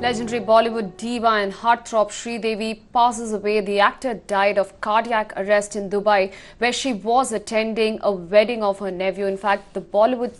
Legendary Bollywood diva and heartthrob Sridevi passes away. The actor died of cardiac arrest in Dubai, where she was attending a wedding of her nephew. In fact, the Bollywood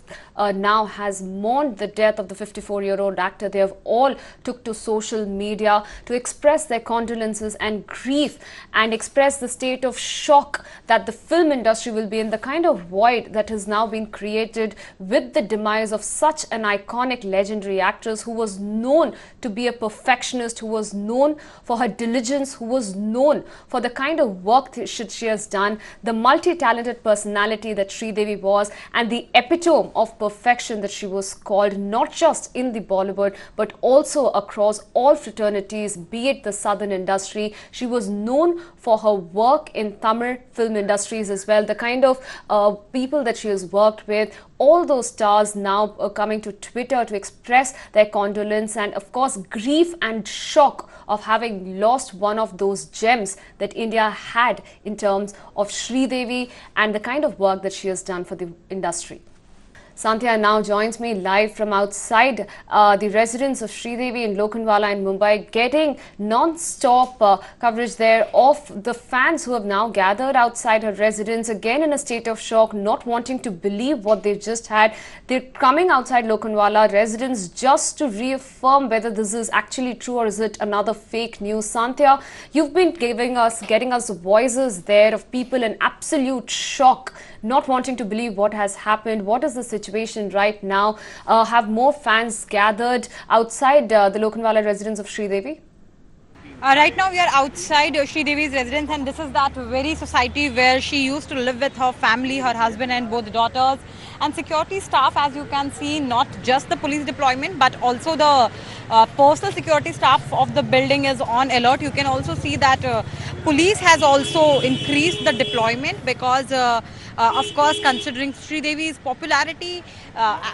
now has mourned the death of the 54-year-old actor. They have all took to social media to express their condolences and grief and express the state of shock that the film industry will be in, the kind of void that has now been created with the demise of such an iconic legendary actress who was known to be a perfectionist, who was known for her diligence, who was known for the kind of work she has done, the multi-talented personality that Sridevi was, and the epitome of perfection that she was called, not just in the Bollywood but also across all fraternities, be it the southern industry. She was known for her work in Tamil film industries as well, the kind of people that she has worked with. All those stars now are coming to Twitter to express their condolence and, of course, grief and shock of having lost one of those gems that India had in terms of Sridevi and the kind of work that she has done for the industry. Sandhya now joins me live from outside the residence of Sridevi in Lokhandwala in Mumbai, getting non-stop coverage there of the fans who have now gathered outside her residence, again in a state of shock, not wanting to believe what they've just had. They're coming outside Lokhandwala residence just to reaffirm whether this is actually true or is it another fake news. Sandhya, you've been getting us voices there of people in absolute shock, not wanting to believe what has happened. What is the situation right now? Have more fans gathered outside the Lokhandwala residence of Sridevi? Right now we are outside Sridevi's residence, and this is that very society where she used to live with her family, her husband and both daughters. And security staff, as you can see, not just the police deployment but also the personal security staff of the building is on alert. You can also see that police has also increased the deployment because of course, considering Sridevi's popularity,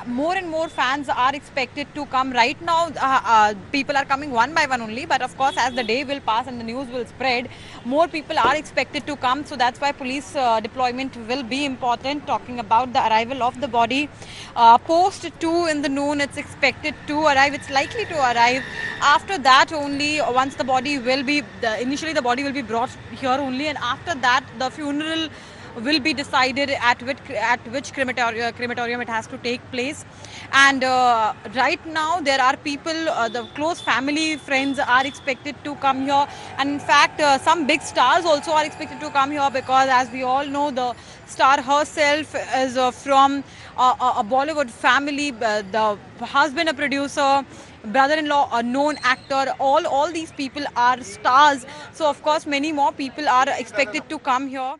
more and more fans are expected to come. Right now, people are coming one by one only, but of course, as the day will pass and the news will spread, more people are expected to come. So that's why police deployment will be important. Talking about the arrival of the body, post 2 in the noon, it's expected to arrive. It's likely to arrive. After that only, once the body will be, initially the body will be brought here only, and after that the funeral will be decided at which crematorium it has to take place. And right now there are people, the close family, friends are expected to come here, and in fact some big stars also are expected to come here, because as we all know, the star herself is from a Bollywood family, the husband a producer, brother-in-law a known actor. All these people are stars, so of course many more people are expected to come here.